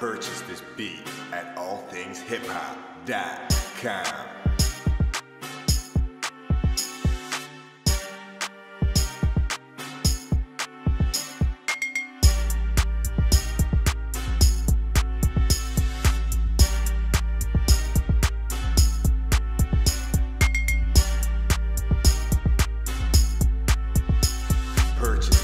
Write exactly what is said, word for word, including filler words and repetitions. Purchase this beat at all things hip hop dot com. Purchase.